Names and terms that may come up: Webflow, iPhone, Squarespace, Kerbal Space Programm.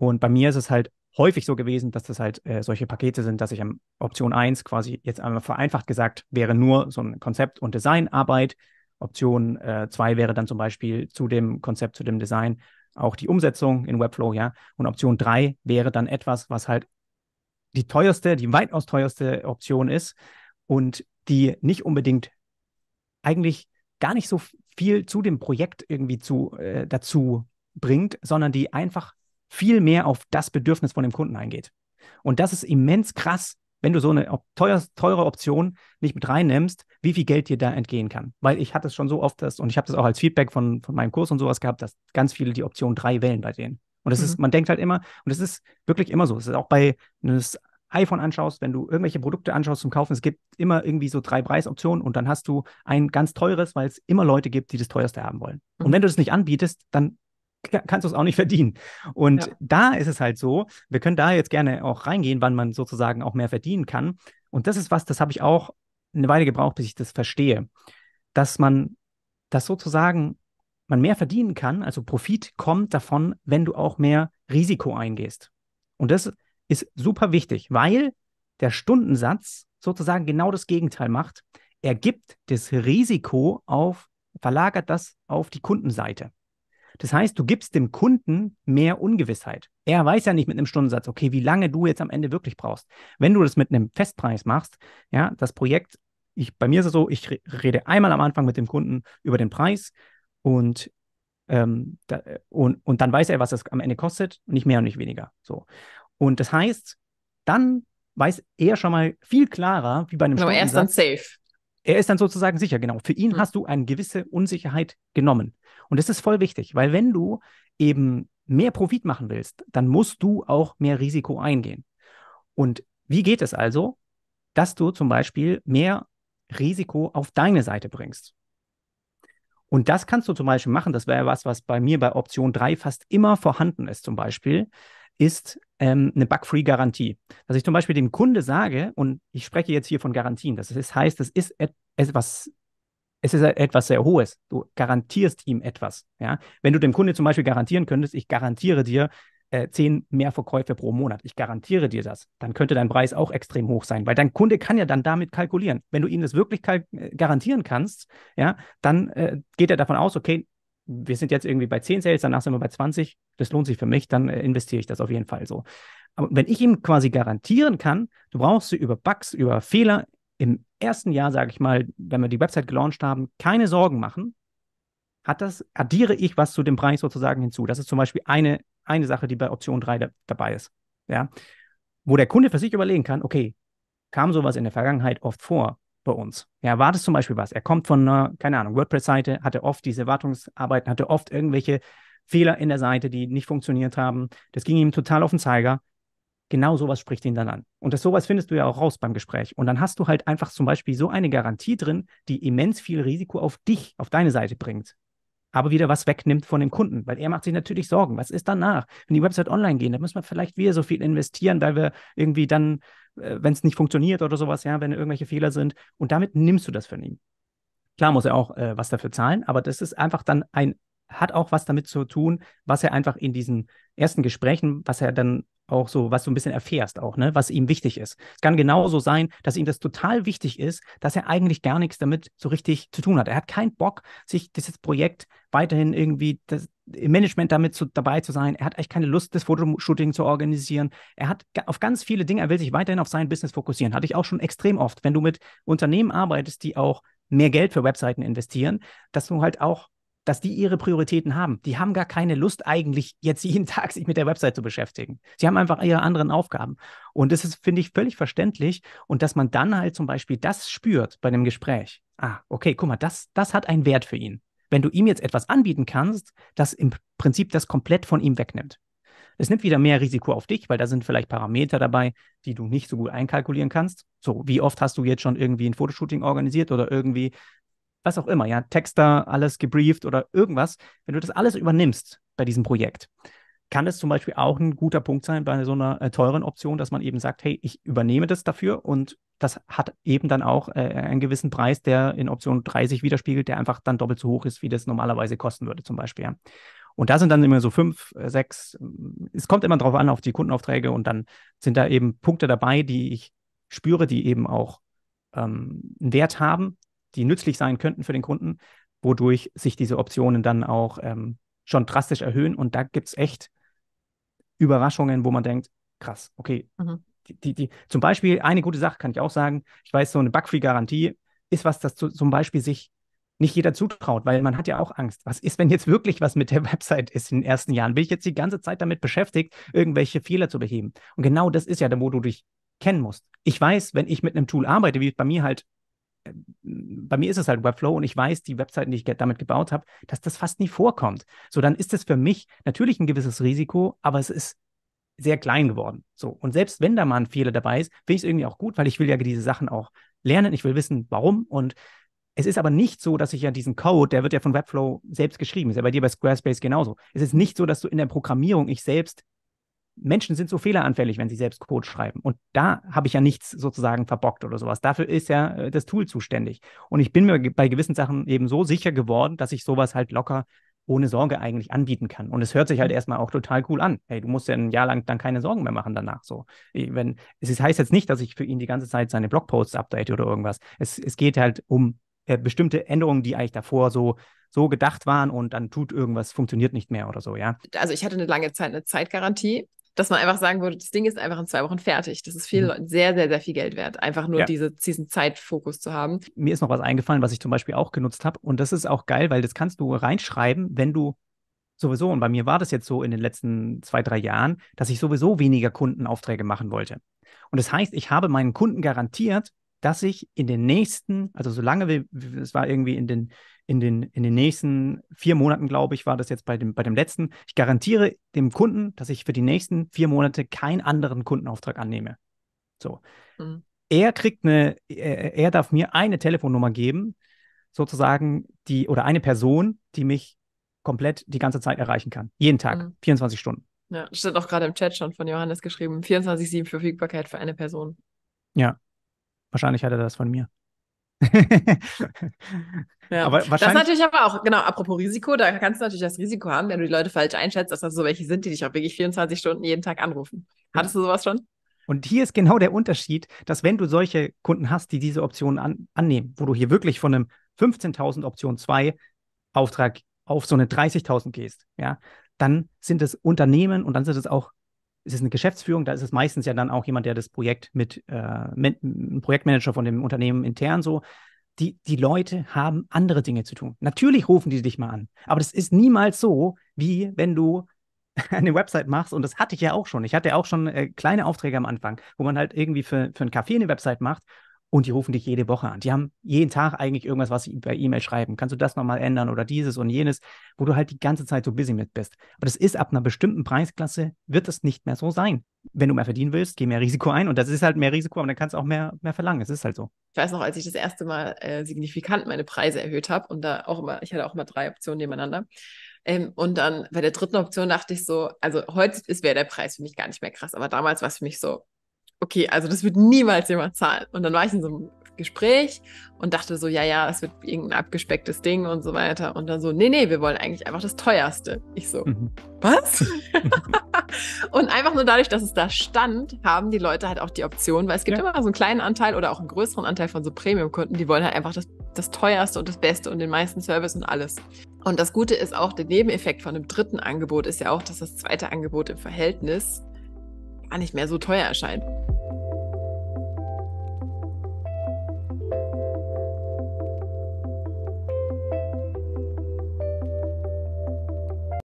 Und bei mir ist es halt häufig so gewesen, dass das halt solche Pakete sind, dass ich am Option 1 quasi jetzt einmal vereinfacht gesagt wäre nur so ein Konzept- und Designarbeit. Option 2 wäre dann zum Beispiel zu dem Konzept, zu dem Design auch die Umsetzung in Webflow, ja. Und Option 3 wäre dann etwas, was halt die teuerste, die weitaus teuerste Option ist und die nicht unbedingt eigentlich gar nicht so viel zu dem Projekt irgendwie dazu bringt, sondern die einfach viel mehr auf das Bedürfnis von dem Kunden eingeht. Und das ist immens krass, wenn du so eine teure Option nicht mit reinnimmst, wie viel Geld dir da entgehen kann. Weil ich hatte es schon so oft, und ich habe das auch als Feedback von meinem Kurs und sowas gehabt, dass ganz viele die Option 3 wählen bei denen. Und das ist, man denkt halt immer, und es ist wirklich immer so. Es ist auch bei, wenn du das iPhone anschaust, wenn du irgendwelche Produkte anschaust zum Kaufen, es gibt immer irgendwie so 3 Preisoptionen und dann hast du ein ganz teures, weil es immer Leute gibt, die das teuerste haben wollen. Mhm. Und wenn du das nicht anbietest, dann kannst du es auch nicht verdienen. Und da ist es halt so, wir können da jetzt gerne auch reingehen, wann man sozusagen auch mehr verdienen kann. Und das ist was, das habe ich auch eine Weile gebraucht, bis ich das verstehe, dass man das sozusagen, man mehr verdienen kann, also Profit kommt davon, wenn du auch mehr Risiko eingehst. Und das ist super wichtig, weil der Stundensatz sozusagen genau das Gegenteil macht. Er gibt das Risiko verlagert das auf die Kundenseite. Das heißt, du gibst dem Kunden mehr Ungewissheit. Er weiß ja nicht mit einem Stundensatz, okay, wie lange du jetzt am Ende wirklich brauchst. Wenn du das mit einem Festpreis machst, ja, das Projekt, bei mir ist es so, ich rede einmal am Anfang mit dem Kunden über den Preis und dann weiß er, was es am Ende kostet, nicht mehr und nicht weniger. So. Und das heißt, dann weiß er schon mal viel klarer, wie bei einem Stundensatz. Aber er ist dann safe. Er ist dann sozusagen sicher, genau. Für ihn hast du eine gewisse Unsicherheit genommen. Und das ist voll wichtig, weil wenn du eben mehr Profit machen willst, dann musst du auch mehr Risiko eingehen. Und wie geht es also, dass du zum Beispiel mehr Risiko auf deine Seite bringst? Und das kannst du zum Beispiel machen, das wäre was bei mir bei Option 3 fast immer vorhanden ist zum Beispiel, ist eine Bug-Free-Garantie. Dass ich zum Beispiel dem Kunde sage, und ich spreche jetzt hier von Garantien, das heißt, es ist etwas sehr Hohes. Du garantierst ihm etwas. Ja? Wenn du dem Kunde zum Beispiel garantieren könntest, ich garantiere dir 10 mehr Verkäufe pro Monat, ich garantiere dir das, dann könnte dein Preis auch extrem hoch sein, weil dein Kunde kann ja dann damit kalkulieren. Wenn du ihm das wirklich garantieren kannst, ja, dann geht er davon aus, okay, wir sind jetzt irgendwie bei 10 Sales, danach sind wir bei 20, das lohnt sich für mich, dann investiere ich das auf jeden Fall so. Aber wenn ich ihm quasi garantieren kann, du brauchst über Bugs, über Fehler im ersten Jahr, sage ich mal, wenn wir die Website gelauncht haben, keine Sorgen machen, addiere ich was zu dem Preis sozusagen hinzu. Das ist zum Beispiel eine Sache, die bei Option 3 dabei ist. Ja? Wo der Kunde für sich überlegen kann, okay, kam sowas in der Vergangenheit oft vor bei uns. Er erwartet zum Beispiel was. Er kommt von einer, keine Ahnung, WordPress-Seite, hatte oft diese Wartungsarbeiten, hatte oft irgendwelche Fehler in der Seite, die nicht funktioniert haben. Das ging ihm total auf den Zeiger. Genau sowas spricht ihn dann an. Und sowas findest du ja auch raus beim Gespräch. Und dann hast du halt einfach zum Beispiel so eine Garantie drin, die immens viel Risiko auf dich, auf deine Seite bringt. Aber wieder was wegnimmt von dem Kunden, weil er macht sich natürlich Sorgen. Was ist danach? Wenn die Website online gehen, dann müssen wir vielleicht wieder so viel investieren, weil wir irgendwie dann, wenn es nicht funktioniert oder sowas, ja, wenn irgendwelche Fehler sind. Und damit nimmst du das von ihm. Klar muss er auch was dafür zahlen, aber das ist einfach dann hat auch was damit zu tun, was er einfach in diesen ersten Gesprächen, was er dann auch so, was du ein bisschen erfährst auch, ne, was ihm wichtig ist. Es kann genauso sein, dass ihm das total wichtig ist, dass er eigentlich gar nichts damit so richtig zu tun hat. Er hat keinen Bock, sich dieses Projekt weiterhin irgendwie im Management dabei zu sein. Er hat eigentlich keine Lust, das Fotoshooting zu organisieren. Er hat auf ganz viele Dinge, er will sich weiterhin auf sein Business fokussieren. Hatte ich auch schon extrem oft, wenn du mit Unternehmen arbeitest, die auch mehr Geld für Webseiten investieren, dass du halt auch dass die ihre Prioritäten haben. Die haben gar keine Lust eigentlich, jetzt jeden Tag sich mit der Website zu beschäftigen. Sie haben einfach ihre anderen Aufgaben. Und das ist, finde ich, völlig verständlich. Und dass man dann halt zum Beispiel das spürt bei einem Gespräch. Ah, okay, guck mal, das hat einen Wert für ihn. Wenn du ihm jetzt etwas anbieten kannst, das im Prinzip das komplett von ihm wegnimmt. Es nimmt wieder mehr Risiko auf dich, weil da sind vielleicht Parameter dabei, die du nicht so gut einkalkulieren kannst. So, wie oft hast du jetzt schon irgendwie ein Fotoshooting organisiert oder irgendwie was auch immer, ja, Texter, alles gebrieft oder irgendwas, wenn du das alles übernimmst bei diesem Projekt, kann es zum Beispiel auch ein guter Punkt sein bei so einer teuren Option, dass man eben sagt, hey, ich übernehme das dafür und das hat eben dann auch einen gewissen Preis, der in Option 30 widerspiegelt, der einfach dann doppelt so hoch ist, wie das normalerweise kosten würde zum Beispiel. Ja. Und da sind dann immer so 5, 6, es kommt immer drauf an, auf die Kundenaufträge, und dann sind da eben Punkte dabei, die ich spüre, die eben auch einen Wert haben, die nützlich sein könnten für den Kunden, wodurch sich diese Optionen dann auch schon drastisch erhöhen. Und da gibt es echt Überraschungen, wo man denkt, krass, okay. Mhm. Zum Beispiel eine gute Sache kann ich auch sagen, ich weiß, so eine Bug-Free-Garantie ist was, das zum Beispiel sich nicht jeder zutraut, weil man hat ja auch Angst. Was ist, wenn jetzt wirklich was mit der Website ist in den ersten Jahren? Bin ich jetzt die ganze Zeit damit beschäftigt, irgendwelche Fehler zu beheben? Und genau das ist ja da, wo du dich kennen musst. Ich weiß, wenn ich mit einem Tool arbeite, wie bei mir ist es halt Webflow, und ich weiß, die Webseiten, die ich damit gebaut habe, dass das fast nie vorkommt. So, dann ist das für mich natürlich ein gewisses Risiko, aber es ist sehr klein geworden. So, und selbst wenn da mal ein Fehler dabei ist, finde ich es irgendwie auch gut, weil ich will ja diese Sachen auch lernen, ich will wissen, warum. Und es ist aber nicht so, dass ich ja diesen Code, der wird ja von Webflow selbst geschrieben, ist ja bei dir bei Squarespace genauso. Es ist nicht so, dass du in der Programmierung Menschen sind so fehleranfällig, wenn sie selbst Code schreiben. Und da habe ich ja nichts sozusagen verbockt oder sowas. Dafür ist ja das Tool zuständig. Und ich bin mir bei gewissen Sachen eben so sicher geworden, dass ich sowas halt locker ohne Sorge eigentlich anbieten kann. Und es hört sich halt erstmal auch total cool an. Hey, du musst ja ein Jahr lang dann keine Sorgen mehr machen danach. So, es heißt jetzt nicht, dass ich für ihn die ganze Zeit seine Blogposts update oder irgendwas. Es geht halt um bestimmte Änderungen, die eigentlich davor so gedacht waren, und dann tut irgendwas, funktioniert nicht mehr oder so, ja. Also ich hatte eine lange Zeit eine Zeitgarantie, dass man einfach sagen würde, das Ding ist einfach in 2 Wochen fertig. Das ist sehr, sehr, sehr viel Geld wert, einfach nur diesen Zeitfokus zu haben. Mir ist noch was eingefallen, was ich zum Beispiel auch genutzt habe. Und das ist auch geil, weil das kannst du reinschreiben, wenn du sowieso, und bei mir war das jetzt so in den letzten 2-3 Jahren, dass ich sowieso weniger Kundenaufträge machen wollte. Und das heißt, ich habe meinen Kunden garantiert, dass ich in den nächsten, also solange wir, es war irgendwie in den nächsten 4 Monaten, glaube ich, war das jetzt bei dem letzten, ich garantiere dem Kunden, dass ich für die nächsten 4 Monate keinen anderen Kundenauftrag annehme. So. Mhm. Er darf mir eine Telefonnummer geben, sozusagen, oder eine Person, die mich komplett die ganze Zeit erreichen kann. Jeden Tag, 24 Stunden. Ja, das steht auch gerade im Chat schon von Johannes geschrieben, 24/7 Verfügbarkeit für eine Person. Ja. Wahrscheinlich hat er das von mir. Ja. Aber wahrscheinlich, das ist natürlich aber auch, genau, apropos Risiko, da kannst du natürlich das Risiko haben, wenn du die Leute falsch einschätzt, dass das so welche sind, die dich auch wirklich 24 Stunden jeden Tag anrufen. Hattest du sowas schon? Und hier ist genau der Unterschied, dass wenn du solche Kunden hast, die diese Optionen annehmen, wo du hier wirklich von einem 15.000 Option 2 Auftrag auf so eine 30.000 gehst, ja, dann sind es Unternehmen, und dann sind es auch, es ist eine Geschäftsführung, da ist es meistens ja dann auch jemand, der das Projekt ein Projektmanager von dem Unternehmen intern so, die Leute haben andere Dinge zu tun. Natürlich rufen die dich mal an, aber das ist niemals so, wie wenn du eine Website machst, und das hatte ich ja auch schon. Ich hatte auch schon kleine Aufträge am Anfang, wo man halt irgendwie für einen Café eine Website macht, und die rufen dich jede Woche an. Die haben jeden Tag eigentlich irgendwas, was sie per E-Mail schreiben. Kannst du das nochmal ändern oder dieses und jenes, wo du halt die ganze Zeit so busy mit bist. Aber das ist, ab einer bestimmten Preisklasse wird das nicht mehr so sein. Wenn du mehr verdienen willst, geh mehr Risiko ein, und das ist halt mehr Risiko, aber dann kannst du auch mehr verlangen. Es ist halt so. Ich weiß noch, als ich das erste Mal signifikant meine Preise erhöht habe, und da auch immer, ich hatte auch mal 3 Optionen nebeneinander. Und dann bei der dritten Option dachte ich so, also heute wäre der Preis für mich gar nicht mehr krass, aber damals war es für mich so, okay, also das wird niemals jemand zahlen. Und dann war ich in so einem Gespräch und dachte so, ja, es wird irgendein abgespecktes Ding und so weiter. Und dann so, nee, wir wollen eigentlich einfach das Teuerste. Ich so, was? Und einfach nur dadurch, dass es da stand, haben die Leute halt auch die Option, weil es gibt immer so einen kleinen Anteil oder auch einen größeren Anteil von so Premium-Kunden, die wollen halt einfach das Teuerste und das Beste und den meisten Service und alles. Und das Gute ist auch, der Nebeneffekt von dem dritten Angebot ist ja auch, dass das zweite Angebot im Verhältnis gar nicht mehr so teuer erscheint.